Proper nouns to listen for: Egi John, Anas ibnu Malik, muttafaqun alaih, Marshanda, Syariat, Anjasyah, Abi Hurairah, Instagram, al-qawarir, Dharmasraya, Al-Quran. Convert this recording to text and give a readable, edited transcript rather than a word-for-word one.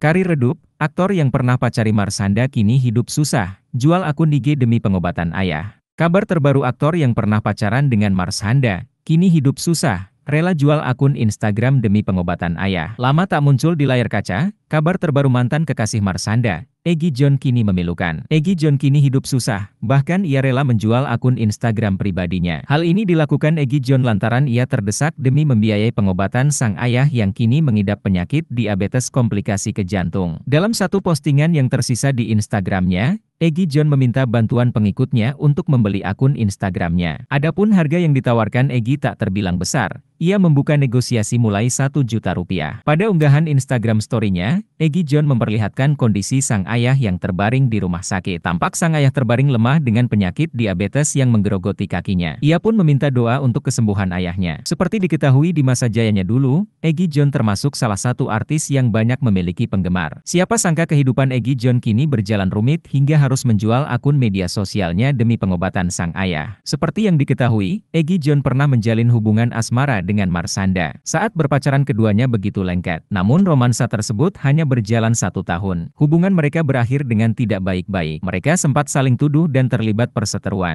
Karir redup, aktor yang pernah pacari Marshanda kini hidup susah, jual akun IG demi pengobatan ayah. Kabar terbaru aktor yang pernah pacaran dengan Marshanda, kini hidup susah, rela jual akun Instagram demi pengobatan ayah. Lama tak muncul di layar kaca, kabar terbaru mantan kekasih Marshanda, Egi John kini memilukan. Egi John kini hidup susah, bahkan ia rela menjual akun Instagram pribadinya. Hal ini dilakukan Egi John lantaran ia terdesak demi membiayai pengobatan sang ayah yang kini mengidap penyakit diabetes komplikasi ke jantung. Dalam satu postingan yang tersisa di Instagramnya, Egi John meminta bantuan pengikutnya untuk membeli akun Instagramnya. Adapun harga yang ditawarkan Egi tak terbilang besar. Ia membuka negosiasi mulai Rp1.000.000. Pada unggahan Instagram story-nya, Egi John memperlihatkan kondisi sang ayah yang terbaring di rumah sakit. Tampak sang ayah terbaring lemah dengan penyakit diabetes yang menggerogoti kakinya. Ia pun meminta doa untuk kesembuhan ayahnya. Seperti diketahui di masa jayanya dulu, Egi John termasuk salah satu artis yang banyak memiliki penggemar. Siapa sangka kehidupan Egi John kini berjalan rumit hingga harus menjual akun media sosialnya demi pengobatan sang ayah. Seperti yang diketahui, Egi John pernah menjalin hubungan asmara dengan Marshanda. Saat berpacaran keduanya begitu lengket. Namun romansa tersebut hanya berjalan 1 tahun. Hubungan mereka berakhir dengan tidak baik-baik. Mereka sempat saling tuduh dan terlibat perseteruan.